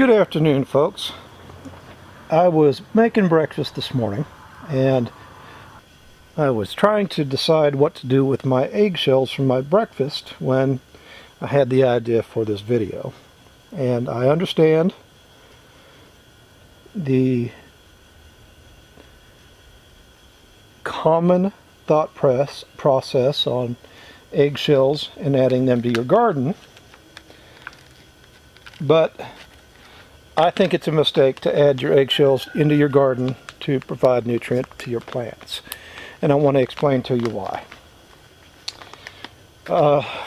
Good afternoon, folks. I was making breakfast this morning and I was trying to decide what to do with my eggshells from my breakfast when I had the idea for this video. And I understand the common thought process on eggshells and adding them to your garden, but I think it's a mistake to add your eggshells into your garden to provide nutrient to your plants, and I want to explain to you why.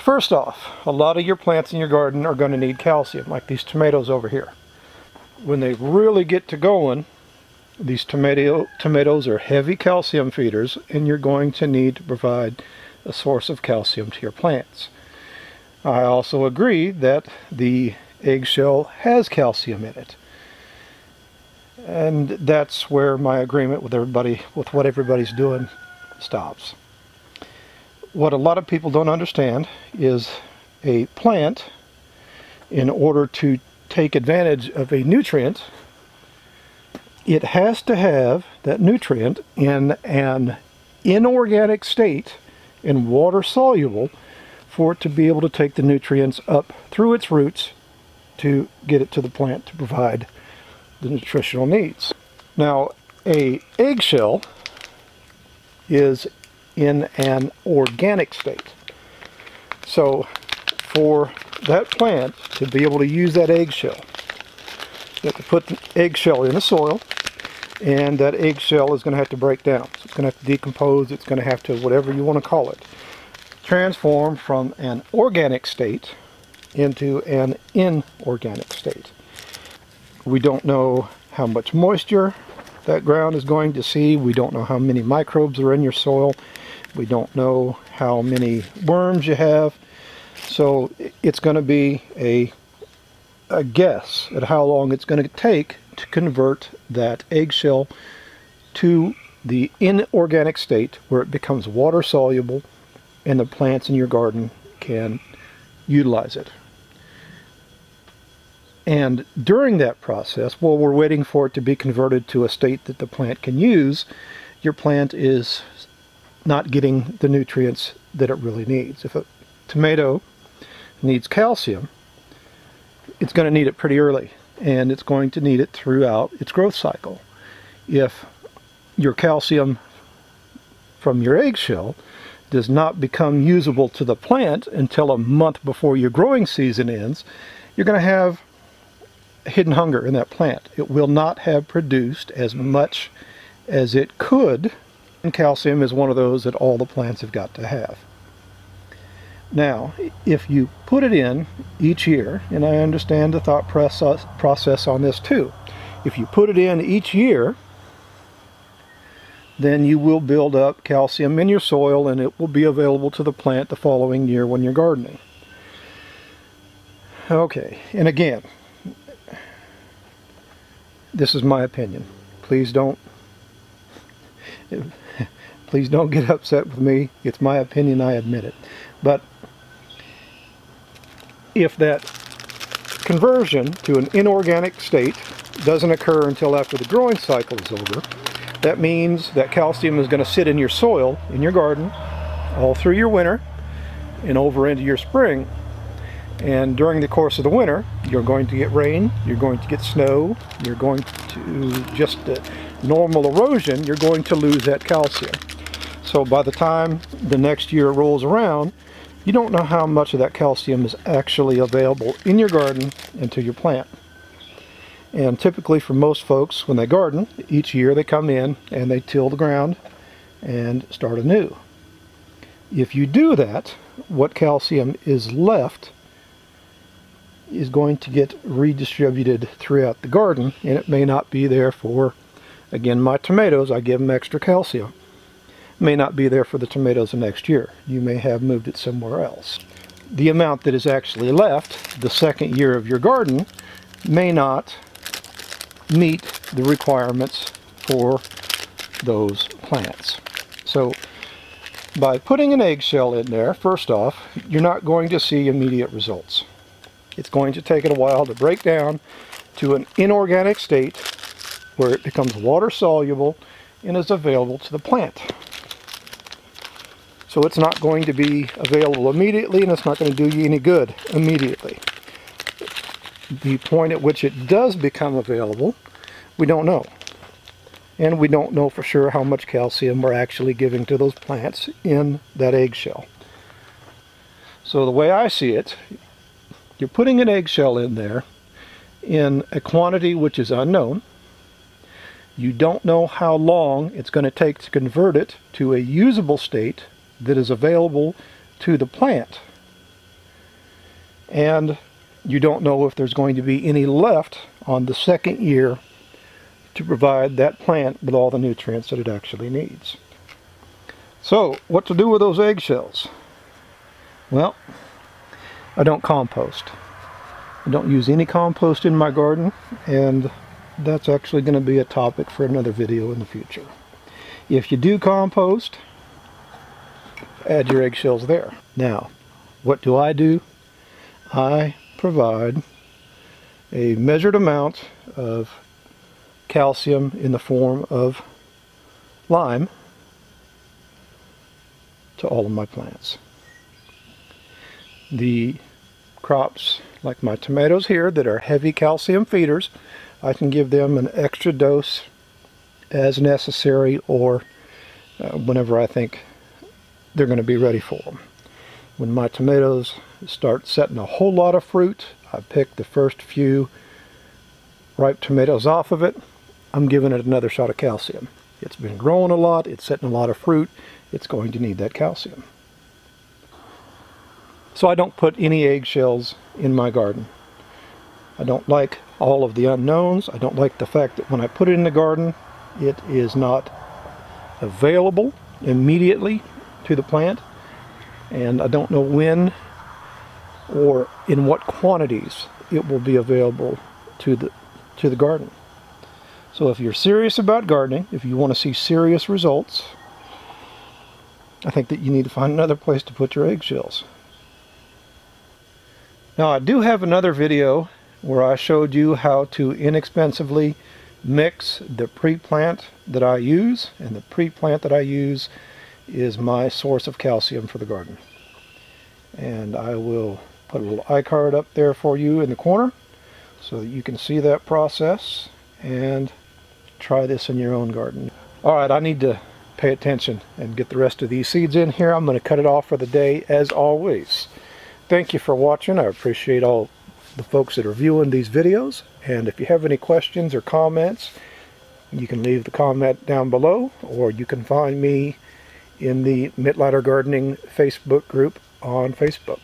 First off, a lot of your plants in your garden are going to need calcium, like these tomatoes over here. When they really get to going, these tomatoes are heavy calcium feeders, and you're going to need to provide a source of calcium to your plants. I also agree that the eggshell has calcium in it, and that's where my agreement with everybody, with what everybody's doing, stops. What a lot of people don't understand is a plant, in order to take advantage of a nutrient, it has to have that nutrient in an inorganic state and water soluble for it to be able to take the nutrients up through its roots to get it to the plant to provide the nutritional needs. Now, a eggshell is in an organic state. So for that plant to be able to use that eggshell, you have to put the eggshell in the soil, and that eggshell is going to have to break down. So it's going to have to decompose, it's going to have to, whatever you want to call it, transform from an organic state into an inorganic state. We don't know how much moisture that ground is going to see. We don't know how many microbes are in your soil. We don't know how many worms you have. So it's going to be a guess at how long it's going to take to convert that eggshell to the inorganic state where it becomes water soluble and the plants in your garden can utilize it. And during that process, while we're waiting for it to be converted to a state that the plant can use, your plant is not getting the nutrients that it really needs. If a tomato needs calcium, it's going to need it pretty early, and it's going to need it throughout its growth cycle. If your calcium from your eggshell does not become usable to the plant until a month before your growing season ends, you're going to have hidden hunger in that plant. It will not have produced as much as it could, and calcium is one of those that all the plants have got to have. Now, if you put it in each year, and I understand the thought process on this too, if you put it in each year, then you will build up calcium in your soil, and it will be available to the plant the following year when you're gardening. Okay, and again, this is my opinion. Please don't get upset with me. It's my opinion, I admit it. But if that conversion to an inorganic state doesn't occur until after the growing cycle is over, that means that calcium is going to sit in your soil, in your garden, all through your winter and over into your spring. And during the course of the winter, you're going to get rain, you're going to get snow, you're going to just the normal erosion, you're going to lose that calcium. So by the time the next year rolls around, you don't know how much of that calcium is actually available in your garden and to your plant. And typically for most folks, when they garden, each year they come in and they till the ground and start anew. If you do that, what calcium is left is going to get redistributed throughout the garden, and it may not be there for, again, my tomatoes. I give them extra calcium. It may not be there for the tomatoes the next year. You may have moved it somewhere else. The amount that is actually left the second year of your garden may not meet the requirements for those plants. So by putting an eggshell in there, first off, you're not going to see immediate results. It's going to take it a while to break down to an inorganic state where it becomes water soluble and is available to the plant. So it's not going to be available immediately, and it's not going to do you any good immediately. The point at which it does become available, we don't know. And we don't know for sure how much calcium we're actually giving to those plants in that eggshell. So the way I see it, you're putting an eggshell in there in a quantity which is unknown. You don't know how long it's going to take to convert it to a usable state that is available to the plant. And you don't know if there's going to be any left on the second year to provide that plant with all the nutrients that it actually needs. So, what to do with those eggshells? Well, I don't compost. I don't use any compost in my garden, and that's actually going to be a topic for another video in the future. If you do compost, add your eggshells there. Now, what do? I provide a measured amount of calcium in the form of lime to all of my plants. The crops like my tomatoes here that are heavy calcium feeders, I can give them an extra dose as necessary or whenever I think they're going to be ready for them. When my tomatoes start setting a whole lot of fruit, I pick the first few ripe tomatoes off of it. I'm giving it another shot of calcium. It's been growing a lot, it's setting a lot of fruit, it's going to need that calcium. So I don't put any eggshells in my garden. I don't like all of the unknowns. I don't like the fact that when I put it in the garden, it is not available immediately to the plant, and I don't know when or in what quantities it will be available to the garden. So if you're serious about gardening, if you want to see serious results, I think that you need to find another place to put your eggshells. Now I do have another video where I showed you how to inexpensively mix the pre-plant that I use, and the pre-plant that I use is my source of calcium for the garden. And I will put a little iCard up there for you in the corner so that you can see that process and try this in your own garden. Alright, I need to pay attention and get the rest of these seeds in here. I'm going to cut it off for the day as always. Thank you for watching. I appreciate all the folks that are viewing these videos, and if you have any questions or comments, you can leave the comment down below, or you can find me in the Mittleider Gardening Facebook group on Facebook.